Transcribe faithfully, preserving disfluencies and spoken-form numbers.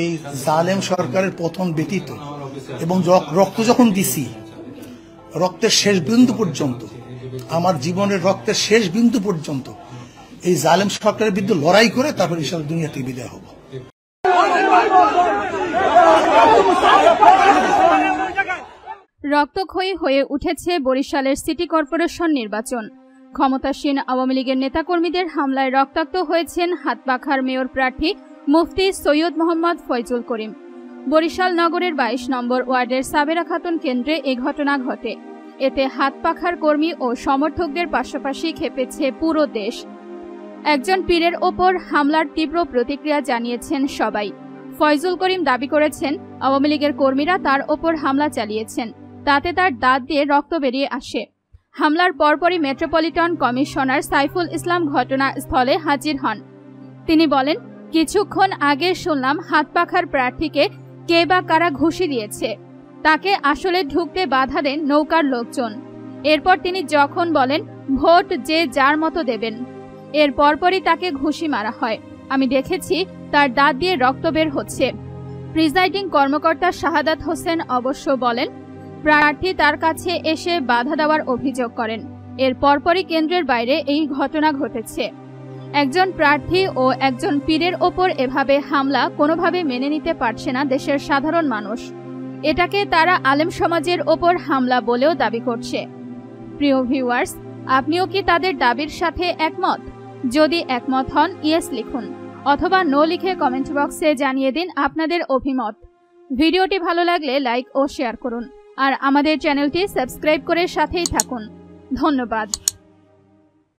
এই জালেম সরকারের পতন ব্যতীত এবং রক্ত যখন দিছি রক্তের শেষ বিন্দু পর্যন্ত আমার জীবনের রক্তের শেষ বিন্দু পর্যন্ত এই জালেম সরকারের বিরুদ্ধে লড়াই করে তারপর ইনশাআল্লাহ দুনিয়া থেকে বিদায় হব। রক্তক্ষয়ী হয়ে উঠেছে বরিশালের সিটি কর্পোরেশন নির্বাচন। ক্ষমতাসীন আওয়ামী লীগের নেতাকর্মীদের হামলায় রক্তাক্ত হয়েছেন হাতবাখার মেয়র প্রার্থী মুফতি সৈয়দ মোহাম্মদ ফৈজুল করিম। বরিশাল নগরের বাইশ নম্বর ওয়ার্ডের সাবেরা খাতুন কেন্দ্রে এ ঘটনা ঘটে। এতে হাতপাখার কর্মী ও সমর্থকদের পাশাপাশি খেপেছে পুরো দেশ। একজন পীরের ওপর হামলার তীব্র প্রতিক্রিয়া জানিয়েছেন সবাই। ফয়জুল করিম দাবি করেছেন আওয়ামী লীগের কর্মীরা তার ওপর হামলা চালিয়েছেন, তাতে তার দাঁত দিয়ে রক্ত বেরিয়ে আসে। হামলার পরপরই মেট্রোপলিটন কমিশনার সাইফুল ইসলাম ঘটনাস্থলে হাজির হন। তিনি বলেন, কিছুক্ষণ আগে শুনলাম হাতপাখার প্রার্থীকে কে বা কারা ঘুষি দিয়েছে, তাকে আসলে ঢুকতে বাধা দেন নৌকার লোকজন। এরপর তিনি যখন বলেন ভোট যে যার মতো দেবেন, এর পরপরই তাকে ঘুষি মারা হয়। আমি দেখেছি তার দাঁত দিয়ে রক্ত বের হচ্ছে। প্রিজাইডিং কর্মকর্তা শাহাদত হোসেন অবশ্য বলেন, প্রার্থী তার কাছে এসে বাধা দেওয়ার অভিযোগ করেন। এর পরপরই কেন্দ্রের বাইরে এই ঘটনা ঘটেছে। একজন প্রার্থী ও একজন পীরের ওপর এভাবে হামলা কোনোভাবে মেনে নিতে পারছে না দেশের সাধারণ মানুষ। এটাকে তারা আলেম সমাজের ওপর হামলা বলেও দাবি করছে। প্রিয় ভিউয়ার্স, আপনিও কি তাদের দাবির সাথে একমত? যদি একমত হন ইয়েস লিখুন, অথবা নো লিখে কমেন্ট বক্সে জানিয়ে দিন আপনাদের অভিমত। ভিডিওটি ভালো লাগলে লাইক ও শেয়ার করুন, আর আমাদের চ্যানেলটি সাবস্ক্রাইব করে সাথেই থাকুন। ধন্যবাদ।